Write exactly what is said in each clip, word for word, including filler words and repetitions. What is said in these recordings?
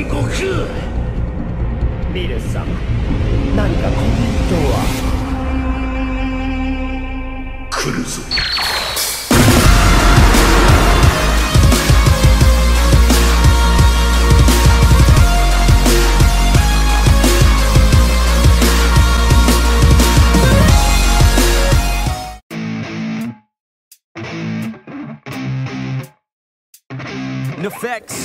へご苦労。ミレス様、何かコメントは。来るぞ。Effects.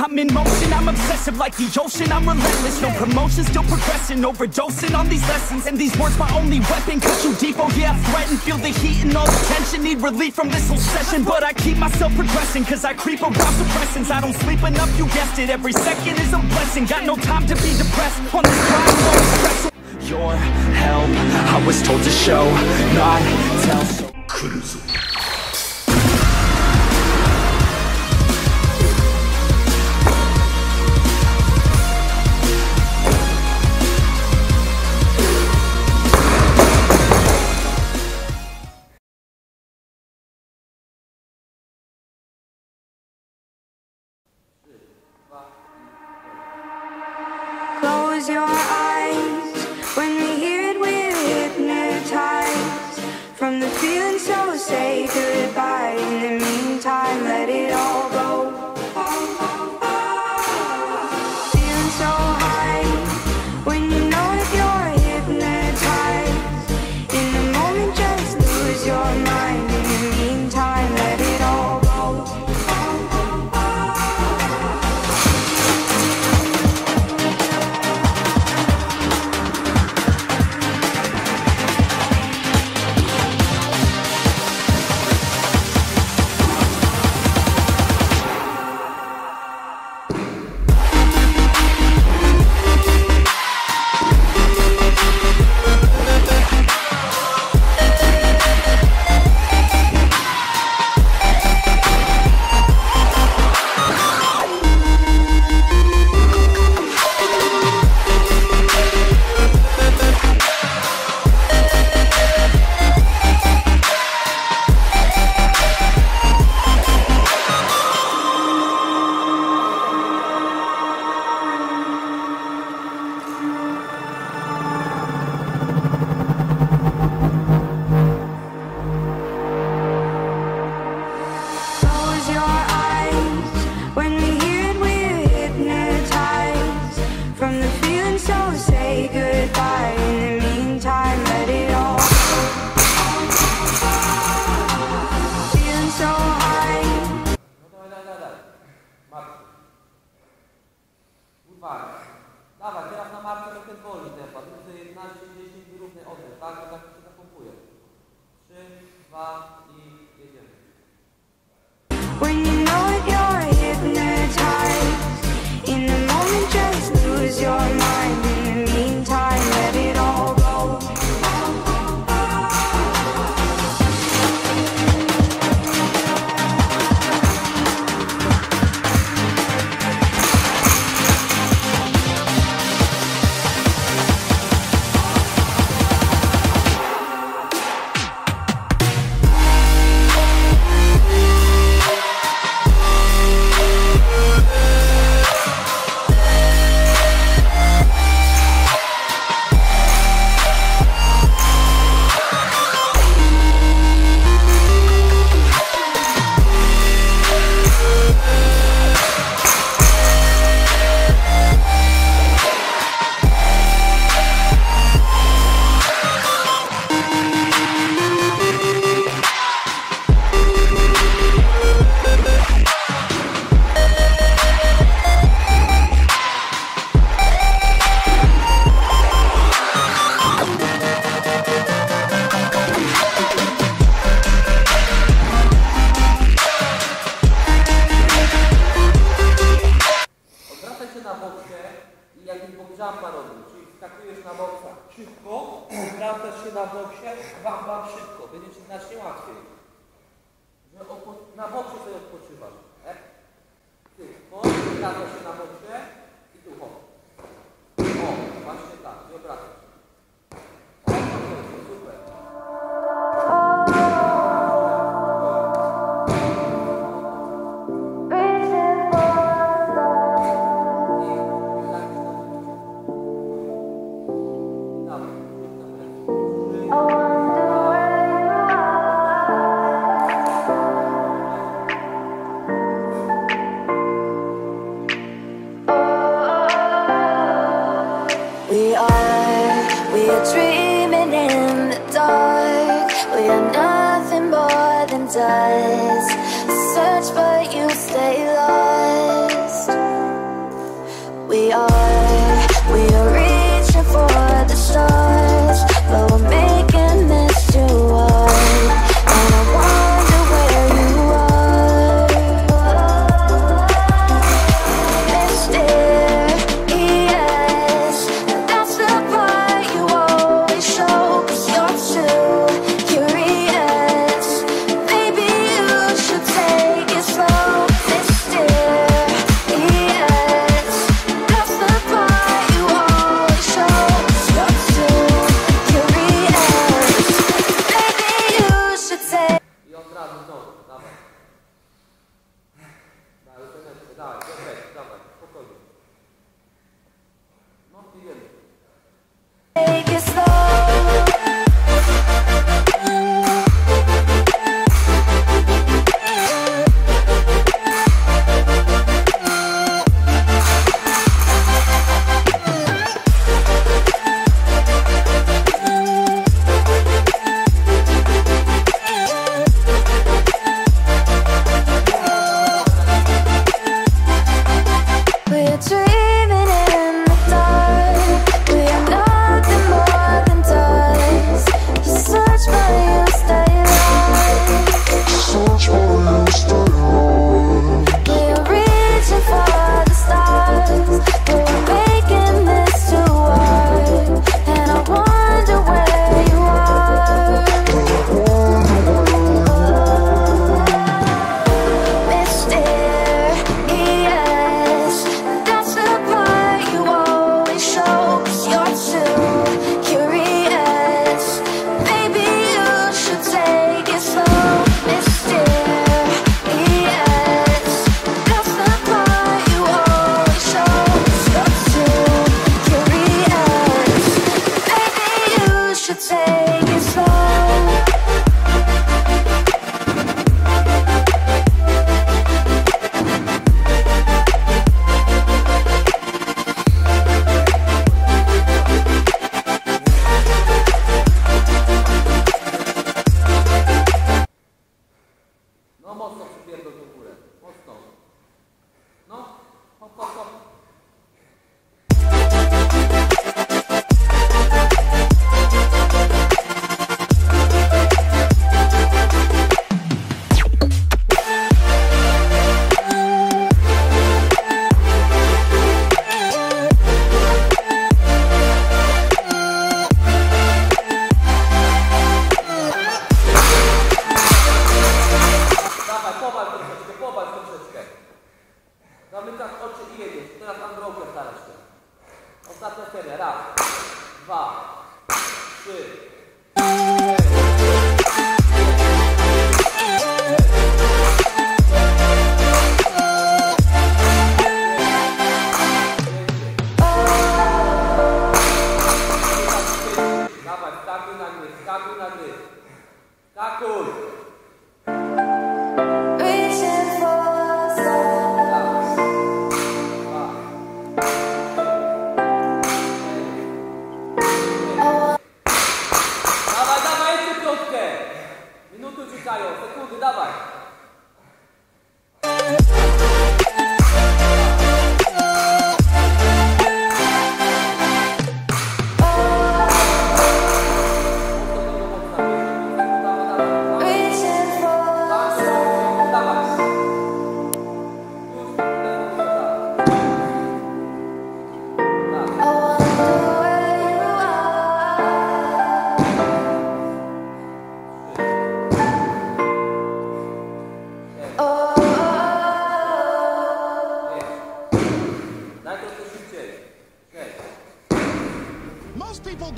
I'm in motion, I'm obsessive like the ocean, I'm relentless. No promotion, still progressing, overdosing on these lessons. And these words my only weapon, cut you deep, oh yeah, I threaten. Feel the heat and all the tension, need relief from this whole session. But I keep myself progressing, cause I creep around suppressants. I don't sleep enough, you guessed it, every second is a blessing. Got no time to be depressed, on this grind, no stress. Your help, I was told to show, not tell. Criticism. Close your eyes, when we hear it we're hypnotized, from the feeling so say goodbye, in the meantime let it all go. Feeling so high, when you know if you're hypnotized, in the moment just lose your mind, in the meantime let it all go. Dawaj, teraz na markę trochę wolny tempa, między jedenaście i dziesięć równy odwrót, tak? To tak się zapompuje. trzy, dwa i jedziemy. When you know it, you're hypnotized, in the moment just lose your mind, in the meantime let it all go. się wam, wam szybko, będzie ci znacznie łatwiej. Że na bocie sobie odpoczywasz. Tak? Ty, po, wraca się na bocie i tu, o. O, właśnie tak, i obracasz.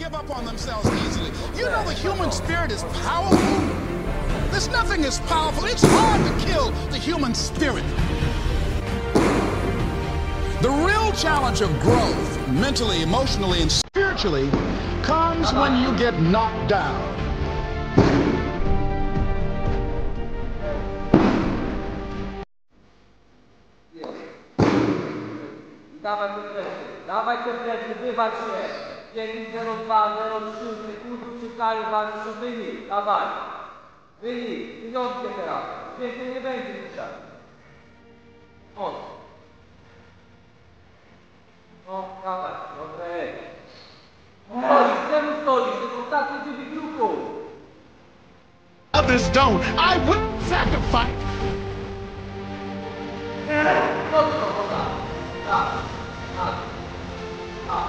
give up on themselves easily. You know the human spirit is powerful. There's nothing as powerful. It's hard to kill the human spirit. The real challenge of growth, mentally, emotionally, and spiritually, comes when you get knocked down. Dawaj te treści, dawaj te treści, wywal się! dziewięć zero dwa zero trzy, sekundy przykają wami, to wynik, dawaj! Wynik, wyjątnie teraz, więcej nie będzie dzisiaj. On. O, dawaj, dobre. Stoisz, czemu stoisz? To jest ostatni ciebie grupu! Others don't, I wouldn't sacrifice! Co to to da? Tak, tak, tak.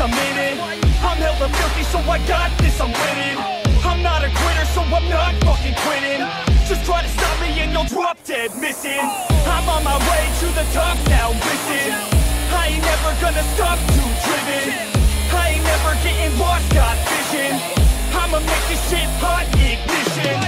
I'm in it, I'm hella filthy, so I got this, I'm winning. I'm not a quitter, so I'm not fucking quitting. Just try to stop me and you'll drop dead missing. I'm on my way to the top now, listen. I ain't never gonna stop, too driven. I ain't never getting lost, got vision. I'ma make this shit hot, ignition.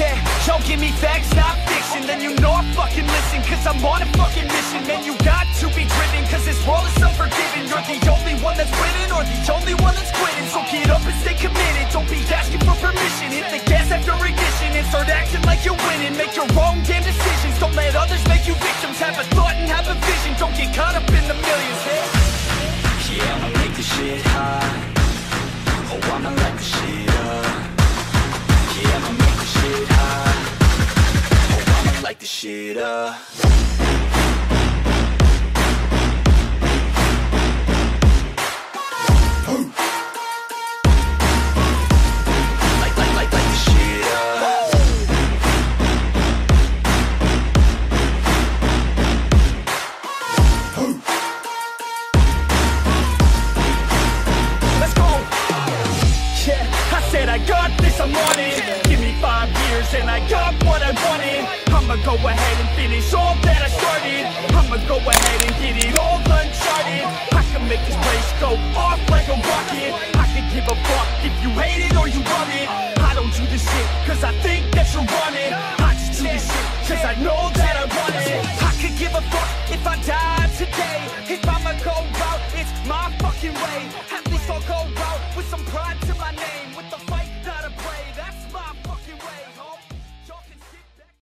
Yeah, y'all give me facts, not fiction. Then you know I fucking listen, cause I'm on a fucking mission. Man, you got to be driven, cause this world is unforgiving. You're the only one that's winning, or the only one that's quitting. So get up and stay committed, don't be asking for permission. Hit the gas after ignition and start acting like you're winning. Make your wrong damn decisions, don't let others make you victims. Have a thought and have a vision, don't get caught up in the millions. Yeah, yeah, I'ma make this shit high. Oh, I'ma light this shit up. Yeah, I'ma make this shit high. Oh, I'ma light this shit up. And I got what I wanted. I'ma go ahead and finish all that I started. I'ma go ahead and get it all uncharted. I can make this place go off like a rocket. I can give a fuck if you hate it or you love it. I don't do this shit cause I think that you're running. I just do this shit cause I know that I want it. I could give a fuck if I die today. If I'ma go out, it's my fucking way.